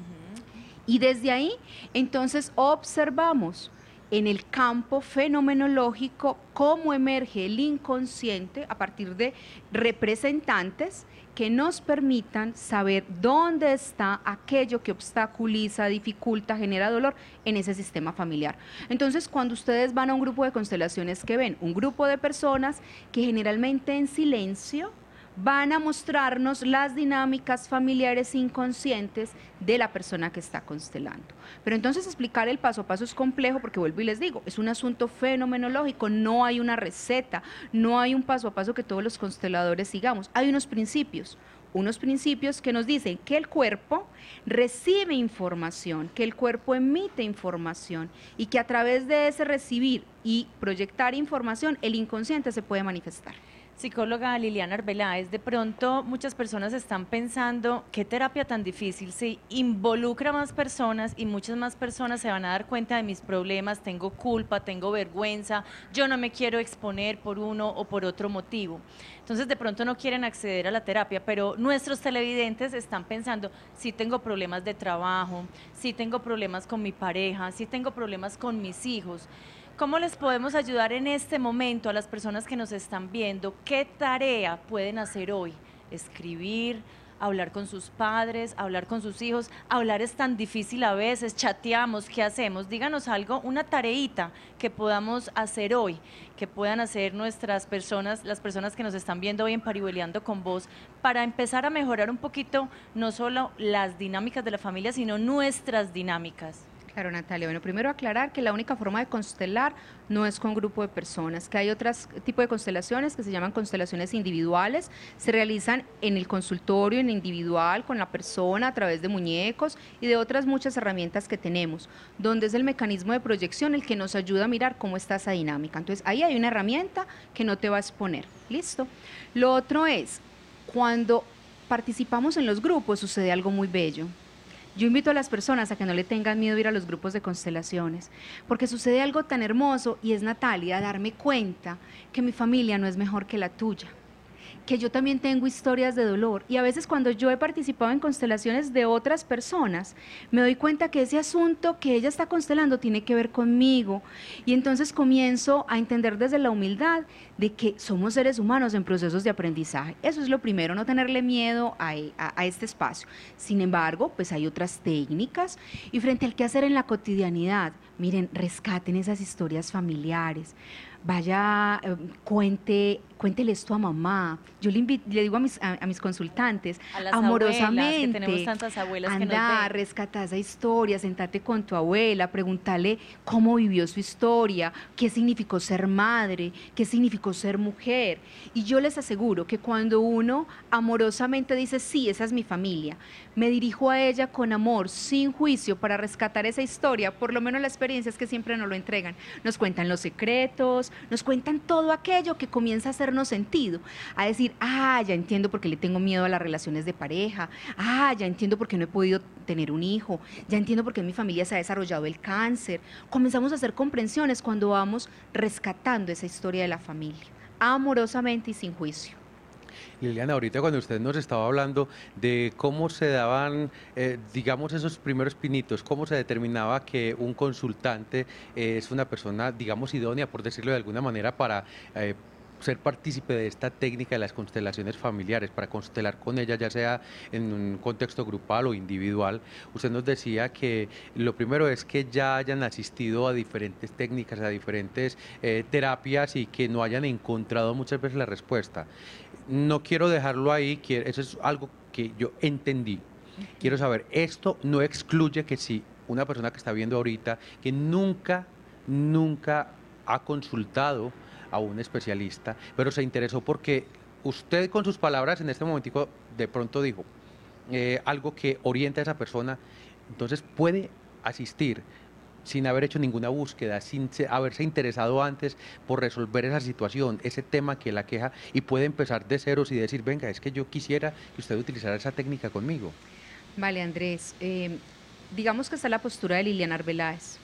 Y desde ahí, entonces, observamos en el campo fenomenológico cómo emerge el inconsciente a partir de representantes que nos permitan saber dónde está aquello que obstaculiza, dificulta, genera dolor en ese sistema familiar. Entonces, cuando ustedes van a un grupo de constelaciones, ¿qué ven? Un grupo de personas que generalmente en silencio van a mostrarnos las dinámicas familiares inconscientes de la persona que está constelando. Pero entonces explicar el paso a paso es complejo porque vuelvo y les digo, es un asunto fenomenológico, no hay una receta, no hay un paso a paso que todos los consteladores sigamos, hay unos principios que nos dicen que el cuerpo recibe información, que el cuerpo emite información y que a través de ese recibir y proyectar información, el inconsciente se puede manifestar. Psicóloga Liliana Arbeláez, de pronto muchas personas están pensando qué terapia tan difícil, si involucra más personas y muchas más personas se van a dar cuenta de mis problemas, tengo culpa, tengo vergüenza, yo no me quiero exponer por uno o por otro motivo. Entonces de pronto no quieren acceder a la terapia, pero nuestros televidentes están pensando si tengo problemas de trabajo, si tengo problemas con mi pareja, si tengo problemas con mis hijos. ¿Cómo les podemos ayudar en este momento a las personas que nos están viendo? ¿Qué tarea pueden hacer hoy? Escribir, hablar con sus padres, hablar con sus hijos. Hablar es tan difícil a veces, chateamos, ¿qué hacemos? Díganos algo, una tareita que podamos hacer hoy, que puedan hacer nuestras personas, las personas que nos están viendo hoy en Parihueleando con Vos, para empezar a mejorar un poquito no solo las dinámicas de la familia, sino nuestras dinámicas. Claro, Natalia. Bueno, primero aclarar que la única forma de constelar no es con grupo de personas, que hay otros tipos de constelaciones que se llaman constelaciones individuales, se realizan en el consultorio, en individual, con la persona, a través de muñecos y de otras muchas herramientas que tenemos, donde es el mecanismo de proyección el que nos ayuda a mirar cómo está esa dinámica. Entonces, ahí hay una herramienta que no te va a exponer. Listo. Lo otro es, cuando participamos en los grupos sucede algo muy bello. Yo invito a las personas a que no le tengan miedo ir a los grupos de constelaciones, porque sucede algo tan hermoso y es, Natalia, darme cuenta que mi familia no es mejor que la tuya, que yo también tengo historias de dolor, y a veces cuando yo he participado en constelaciones de otras personas, me doy cuenta que ese asunto que ella está constelando tiene que ver conmigo, y entonces comienzo a entender desde la humildad de que somos seres humanos en procesos de aprendizaje. Eso es lo primero, no tenerle miedo a este espacio. Sin embargo, pues hay otras técnicas, y frente al qué hacer en la cotidianidad, miren, rescaten esas historias familiares. Vaya, cuéntele esto a mamá. Yo le digo a mis consultantes, amorosamente, abuelas, que tenemos tantas abuelas, anda, rescata esa historia, sentate con tu abuela, pregúntale cómo vivió su historia, qué significó ser madre, qué significó ser mujer. Y yo les aseguro que cuando uno amorosamente dice, sí, esa es mi familia, me dirijo a ella con amor, sin juicio, para rescatar esa historia, por lo menos la experiencia es que siempre nos lo entregan. Nos cuentan los secretos, nos cuentan todo aquello que comienza a hacernos sentido, a decir, ah, ya entiendo por qué le tengo miedo a las relaciones de pareja, ah, ya entiendo por qué no he podido tener un hijo, ya entiendo por qué en mi familia se ha desarrollado el cáncer. Comenzamos a hacer comprensiones cuando vamos rescatando esa historia de la familia, amorosamente y sin juicio. Liliana, ahorita cuando usted nos estaba hablando de cómo se daban, digamos, esos primeros pinitos, cómo se determinaba que un consultante es una persona, digamos, idónea, por decirlo de alguna manera, para ser partícipe de esta técnica de las constelaciones familiares, para constelar con ella, ya sea en un contexto grupal o individual. Usted nos decía que lo primero es que ya hayan asistido a diferentes técnicas, a diferentes terapias, y que no hayan encontrado muchas veces la respuesta. No quiero dejarlo ahí, eso es algo que yo entendí. Quiero saber, esto no excluye que si una persona que está viendo ahorita, que nunca ha consultado a un especialista, pero se interesó porque usted con sus palabras en este momentico de pronto dijo algo que orienta a esa persona, entonces puede asistir sin haber hecho ninguna búsqueda, sin haberse interesado antes por resolver esa situación, ese tema que la queja, y puede empezar de ceros y decir, venga, es que yo quisiera que usted utilizara esa técnica conmigo. Vale, Andrés, digamos que está la postura de Liliana Arbeláez,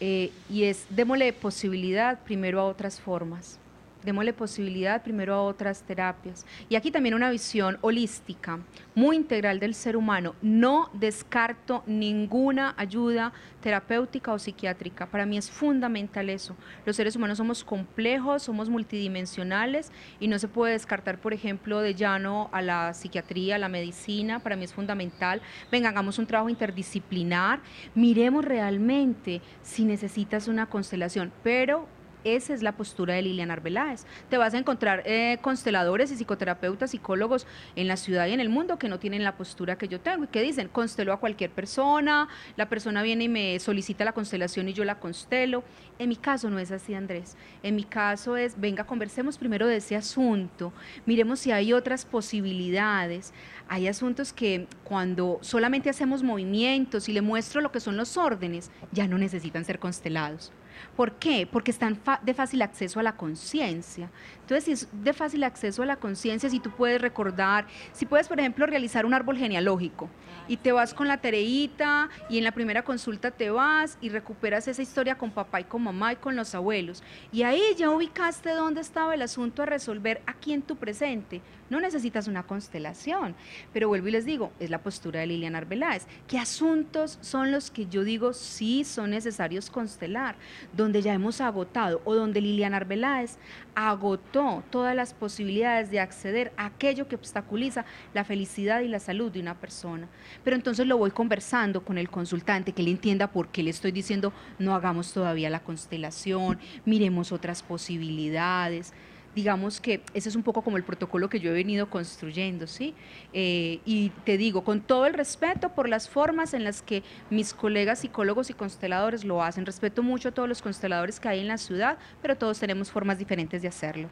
y es, démosle posibilidad primero a otras formas, démosle posibilidad primero a otras terapias. Y aquí también una visión holística, muy integral del ser humano. No descarto ninguna ayuda terapéutica o psiquiátrica. Para mí es fundamental eso. Los seres humanos somos complejos, somos multidimensionales y no se puede descartar, por ejemplo, de llano a la psiquiatría, a la medicina. Para mí es fundamental. Venga, hagamos un trabajo interdisciplinar. Miremos realmente si necesitas una constelación, pero esa es la postura de Liliana Arbeláez. Te vas a encontrar consteladores y psicoterapeutas, psicólogos en la ciudad y en el mundo que no tienen la postura que yo tengo y que dicen, constelo a cualquier persona, la persona viene y me solicita la constelación y yo la constelo. En mi caso no es así, Andrés. En mi caso es, venga, conversemos primero de ese asunto, miremos si hay otras posibilidades. Hay asuntos que cuando solamente hacemos movimientos y le muestro lo que son los órdenes, ya no necesitan ser constelados. ¿Por qué? Porque están de fácil acceso a la conciencia. Entonces, si es de fácil acceso a la conciencia, si tú puedes recordar, si puedes, por ejemplo, realizar un árbol genealógico y te vas con la tareita y en la primera consulta te vas y recuperas esa historia con papá y con mamá y con los abuelos. Y ahí ya ubicaste dónde estaba el asunto a resolver aquí en tu presente. No necesitas una constelación, pero vuelvo y les digo, es la postura de Liliana Arbeláez. ¿Qué asuntos son los que yo digo sí son necesarios constelar? Donde ya hemos agotado o donde Liliana Arbeláez agotó todas las posibilidades de acceder a aquello que obstaculiza la felicidad y la salud de una persona. Pero entonces lo voy conversando con el consultante, que él entienda por qué le estoy diciendo no hagamos todavía la constelación, miremos otras posibilidades. Digamos que ese es un poco como el protocolo que yo he venido construyendo, ¿sí? Y te digo, con todo el respeto por las formas en las que mis colegas psicólogos y consteladores lo hacen, respeto mucho a todos los consteladores que hay en la ciudad, pero todos tenemos formas diferentes de hacerlo.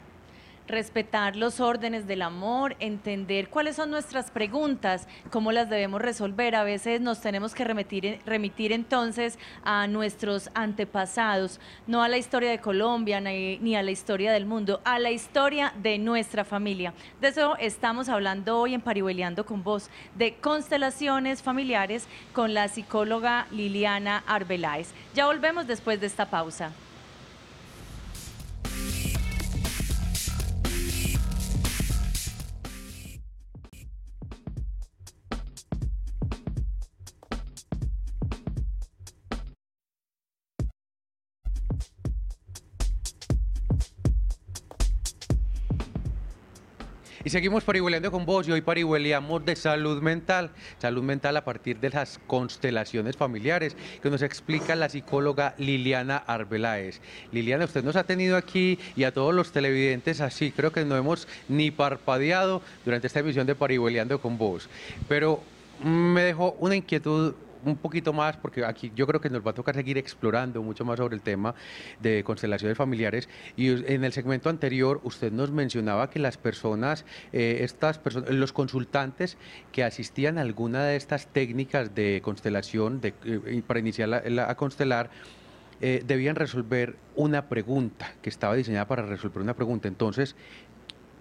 Respetar los órdenes del amor, entender cuáles son nuestras preguntas, cómo las debemos resolver. A veces nos tenemos que remitir entonces a nuestros antepasados, no a la historia de Colombia ni a la historia del mundo, a la historia de nuestra familia. De eso estamos hablando hoy en Parihueleando con Vos, de constelaciones familiares con la psicóloga Liliana Arbeláez. Ya volvemos después de esta pausa. Y seguimos parihueleando con vos y hoy parihueleamos de salud mental a partir de las constelaciones familiares que nos explica la psicóloga Liliana Arbeláez. Liliana, usted nos ha tenido aquí y a todos los televidentes así, creo que no hemos ni parpadeado durante esta emisión de Parihueleando con vos, pero me dejó una inquietud un poquito más, porque aquí yo creo que nos va a tocar seguir explorando mucho más sobre el tema de constelaciones familiares. Y en el segmento anterior usted nos mencionaba que las personas, los consultantes que asistían a alguna de estas técnicas de constelación, para iniciar a constelar, debían resolver una pregunta, que estaba diseñada para resolver una pregunta. Entonces,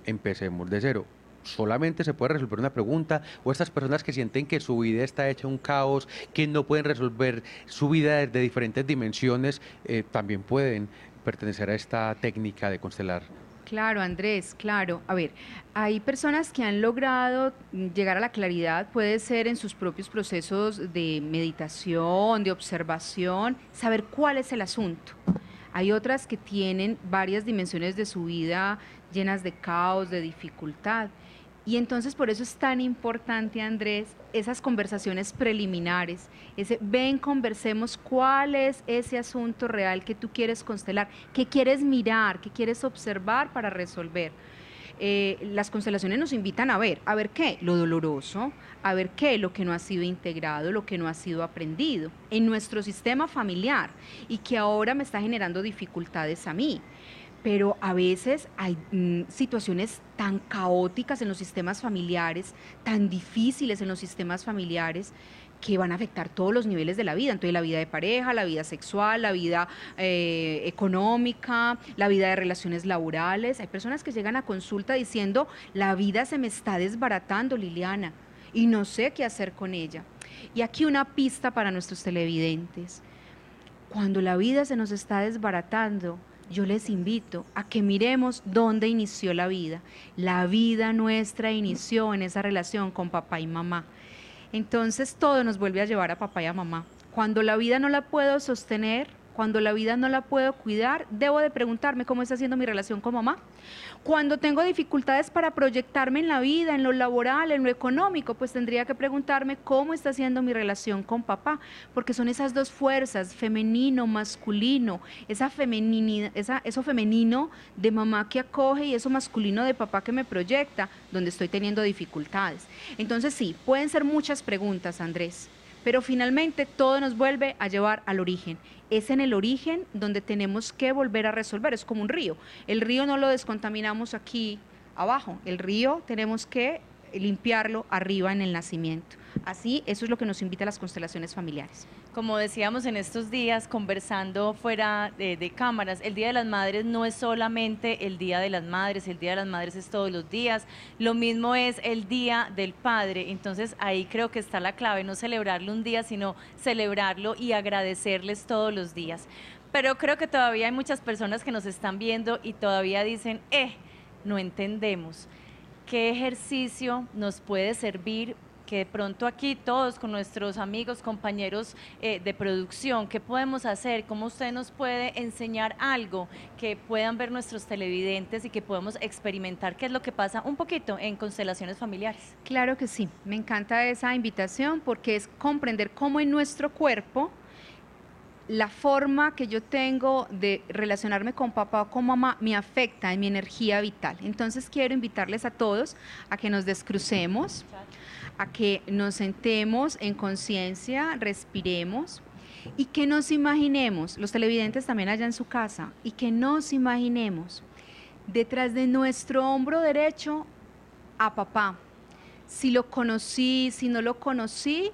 empecemos de cero. ¿Solamente se puede resolver una pregunta? ¿O estas personas que sienten que su vida está hecha un caos, que no pueden resolver su vida desde diferentes dimensiones, también pueden pertenecer a esta técnica de constelar? Claro, Andrés, claro. A ver, hay personas que han logrado llegar a la claridad, puede ser en sus propios procesos de meditación, de observación, saber cuál es el asunto. Hay otras que tienen varias dimensiones de su vida llenas de caos, de dificultad. Y entonces por eso es tan importante, Andrés, esas conversaciones preliminares, ese ven, conversemos cuál es ese asunto real que tú quieres constelar, que quieres mirar, que quieres observar para resolver. Las constelaciones nos invitan a ver qué, lo doloroso, a ver qué, lo que no ha sido integrado, lo que no ha sido aprendido en nuestro sistema familiar y que ahora me está generando dificultades a mí. Pero a veces hay situaciones tan caóticas en los sistemas familiares, tan difíciles en los sistemas familiares, que van a afectar todos los niveles de la vida, entonces la vida de pareja, la vida sexual, la vida económica, la vida de relaciones laborales. Hay personas que llegan a consulta diciendo, la vida se me está desbaratando, Liliana, y no sé qué hacer con ella. Y aquí una pista para nuestros televidentes. Cuando la vida se nos está desbaratando, yo les invito a que miremos dónde inició la vida. La vida nuestra inició en esa relación con papá y mamá. Entonces todo nos vuelve a llevar a papá y a mamá. Cuando la vida no la puedo sostener, cuando la vida no la puedo cuidar, debo de preguntarme cómo está siendo mi relación con mamá. Cuando tengo dificultades para proyectarme en la vida, en lo laboral, en lo económico, pues tendría que preguntarme cómo está siendo mi relación con papá, porque son esas dos fuerzas, femenino, masculino, eso femenino de mamá que acoge y eso masculino de papá que me proyecta, donde estoy teniendo dificultades. Entonces sí, pueden ser muchas preguntas, Andrés, pero finalmente todo nos vuelve a llevar al origen. Es en el origen donde tenemos que volver a resolver, es como un río. El río no lo descontaminamos aquí abajo, el río tenemos que limpiarlo arriba en el nacimiento. Así, eso es lo que nos invita a las constelaciones familiares. Como decíamos en estos días, conversando fuera de cámaras, el Día de las Madres no es solamente el Día de las Madres, el Día de las Madres es todos los días, lo mismo es el Día del Padre, entonces ahí creo que está la clave, no celebrarlo un día, sino celebrarlo y agradecerles todos los días. Pero creo que todavía hay muchas personas que nos están viendo y todavía dicen, no entendemos, ¿qué ejercicio nos puede servir que de pronto aquí todos con nuestros amigos, compañeros de producción, qué podemos hacer, cómo usted nos puede enseñar algo que puedan ver nuestros televidentes y que podemos experimentar qué es lo que pasa un poquito en Constelaciones Familiares? Claro que sí, me encanta esa invitación porque es comprender cómo en nuestro cuerpo la forma que yo tengo de relacionarme con papá o con mamá me afecta en mi energía vital. Entonces quiero invitarles a todos a que nos descrucemos, a que nos sentemos en conciencia, respiremos y que nos imaginemos, los televidentes también allá en su casa, y que nos imaginemos detrás de nuestro hombro derecho a papá. Si lo conocí, si no lo conocí,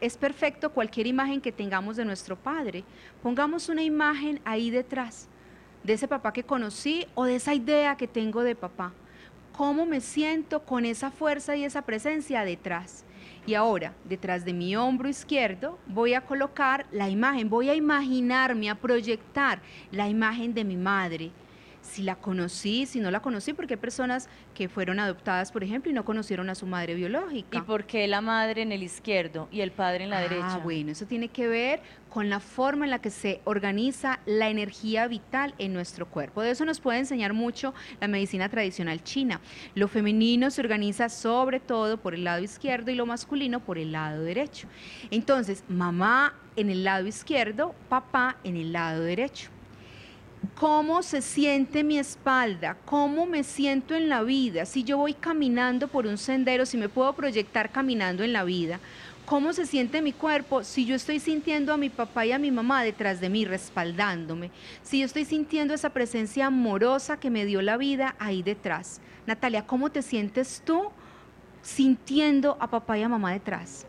es perfecto cualquier imagen que tengamos de nuestro padre. Pongamos una imagen ahí detrás, de ese papá que conocí o de esa idea que tengo de papá. ¿Cómo me siento con esa fuerza y esa presencia detrás? Y ahora, detrás de mi hombro izquierdo, voy a colocar la imagen, voy a imaginarme, a proyectar la imagen de mi madre. Si la conocí, si no la conocí, porque hay personas que fueron adoptadas, por ejemplo, y no conocieron a su madre biológica. ¿Y por qué la madre en el izquierdo y el padre en la derecha? Bueno, eso tiene que ver con la forma en la que se organiza la energía vital en nuestro cuerpo. De eso nos puede enseñar mucho la medicina tradicional china. Lo femenino se organiza sobre todo por el lado izquierdo y lo masculino por el lado derecho. Entonces, mamá en el lado izquierdo, papá en el lado derecho. ¿Cómo se siente mi espalda? ¿Cómo me siento en la vida? Si yo voy caminando por un sendero, si me puedo proyectar caminando en la vida, ¿cómo se siente mi cuerpo? Si yo estoy sintiendo a mi papá y a mi mamá detrás de mí, respaldándome, si yo estoy sintiendo esa presencia amorosa que me dio la vida ahí detrás. Natalia, ¿cómo te sientes tú sintiendo a papá y a mamá detrás?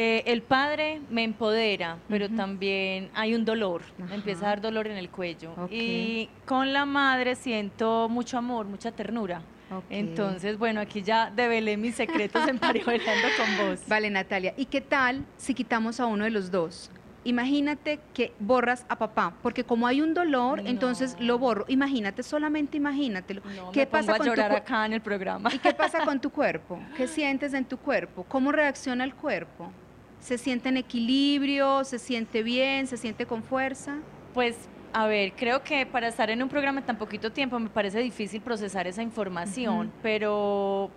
El padre me empodera, pero también hay un dolor, me empieza a dar dolor en el cuello. Y con la madre siento mucho amor, mucha ternura. Entonces, bueno, aquí ya develé mis secretos en Parihueleando con vos. Vale, Natalia, ¿y qué tal si quitamos a uno de los dos? Imagínate que borras a papá, porque como hay un dolor, entonces lo borro. Imagínate, solamente imagínatelo. No, ¿qué pasa con tu cuerpo? Acá en el programa. ¿Y qué pasa con tu cuerpo? ¿Qué sientes en tu cuerpo? ¿Cómo reacciona el cuerpo? ¿Se siente en equilibrio? ¿Se siente bien? ¿Se siente con fuerza? Pues, a ver, creo que para estar en un programa tan poquito tiempo me parece difícil procesar esa información, pero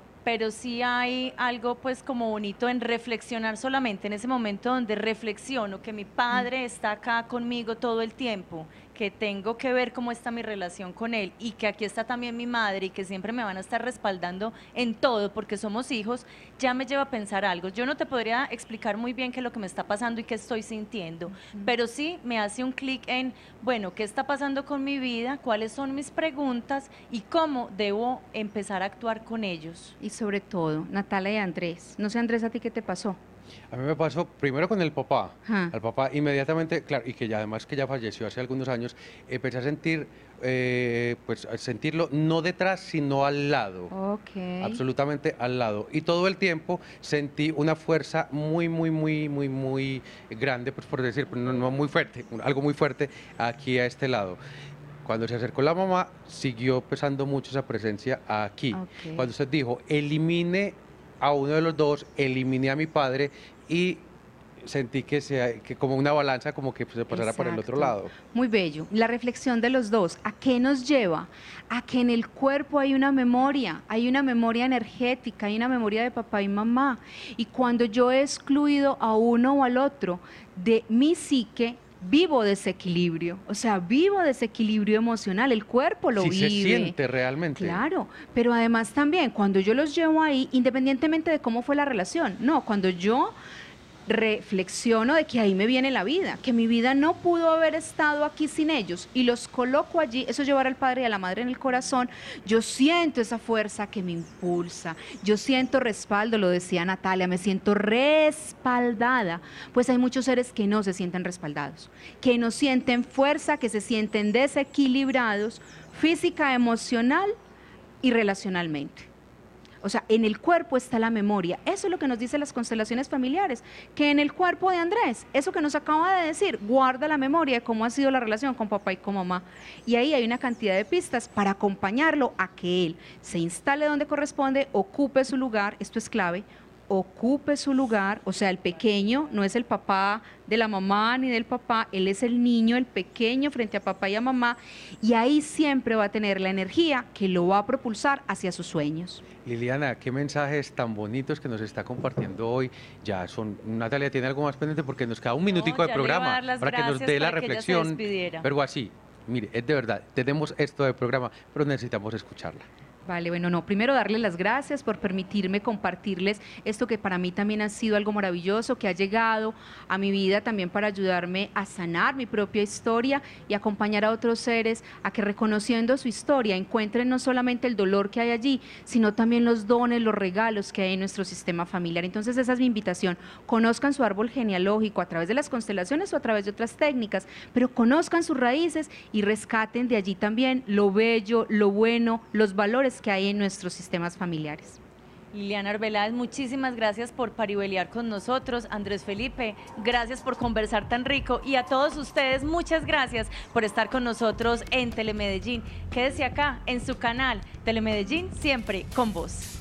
sí hay algo pues como bonito en reflexionar solamente en ese momento donde reflexiono que mi padre está acá conmigo todo el tiempo, que tengo que ver cómo está mi relación con él y que aquí está también mi madre y que siempre me van a estar respaldando en todo porque somos hijos, ya me lleva a pensar algo. Yo no te podría explicar muy bien qué es lo que me está pasando y qué estoy sintiendo, pero sí me hace un clic en, bueno, qué está pasando con mi vida, cuáles son mis preguntas y cómo debo empezar a actuar con ellos. Y sobre todo, Natalia y Andrés, no sé Andrés, ¿a ti qué te pasó? A mí me pasó primero con el papá, al papá inmediatamente, claro, y que ya, además que ya falleció hace algunos años, empecé a sentir, pues a sentirlo no detrás sino al lado, absolutamente al lado, y todo el tiempo sentí una fuerza muy grande, pues por decir, no muy fuerte, algo muy fuerte aquí a este lado. Cuando se acercó la mamá siguió pesando mucho esa presencia aquí, cuando usted dijo elimine a uno de los dos, eliminé a mi padre y sentí que, como una balanza como que se pasara por el otro lado. Muy bello. La reflexión de los dos, ¿a qué nos lleva? A que en el cuerpo hay una memoria energética, hay una memoria de papá y mamá. Y cuando yo he excluido a uno o al otro de mi psique, vivo desequilibrio, o sea, vivo desequilibrio emocional, el cuerpo lo vive. Sí se siente realmente. Claro, pero además también, cuando yo los llevo ahí, independientemente de cómo fue la relación, no, cuando yo reflexiono de que ahí me viene la vida, que mi vida no pudo haber estado aquí sin ellos, y los coloco allí, eso llevar al padre y a la madre en el corazón, yo siento esa fuerza que me impulsa, yo siento respaldo, lo decía Natalia, me siento respaldada, pues hay muchos seres que no se sienten respaldados, que no sienten fuerza, que se sienten desequilibrados física, emocional y relacionalmente. O sea, en el cuerpo está la memoria. Eso es lo que nos dicen las constelaciones familiares, que en el cuerpo de Andrés, eso que nos acaba de decir, guarda la memoria de cómo ha sido la relación con papá y con mamá. Y ahí hay una cantidad de pistas para acompañarlo a que él se instale donde corresponde, ocupe su lugar, esto es clave, ocupe su lugar, o sea, el pequeño no es el papá de la mamá ni del papá, él es el niño, el pequeño frente a papá y a mamá, y ahí siempre va a tener la energía que lo va a propulsar hacia sus sueños. Liliana, qué mensajes tan bonitos que nos está compartiendo hoy. Ya son, Natalia tiene algo más pendiente porque nos queda un minutico de programa para que nos dé la reflexión, pero así, mire, es de verdad, tenemos esto de programa, pero necesitamos escucharla. Vale, bueno, no, primero darles las gracias por permitirme compartirles esto que para mí también ha sido algo maravilloso, que ha llegado a mi vida también para ayudarme a sanar mi propia historia y acompañar a otros seres a que reconociendo su historia encuentren no solamente el dolor que hay allí, sino también los dones, los regalos que hay en nuestro sistema familiar. Entonces esa es mi invitación, conozcan su árbol genealógico a través de las constelaciones o a través de otras técnicas, pero conozcan sus raíces y rescaten de allí también lo bello, lo bueno, los valores que hay en nuestros sistemas familiares. Liliana Arbeláez, muchísimas gracias por parihuelear con nosotros. Andrés Felipe, gracias por conversar tan rico. Y a todos ustedes, muchas gracias por estar con nosotros en Telemedellín. Quédese acá, en su canal Telemedellín, siempre con vos.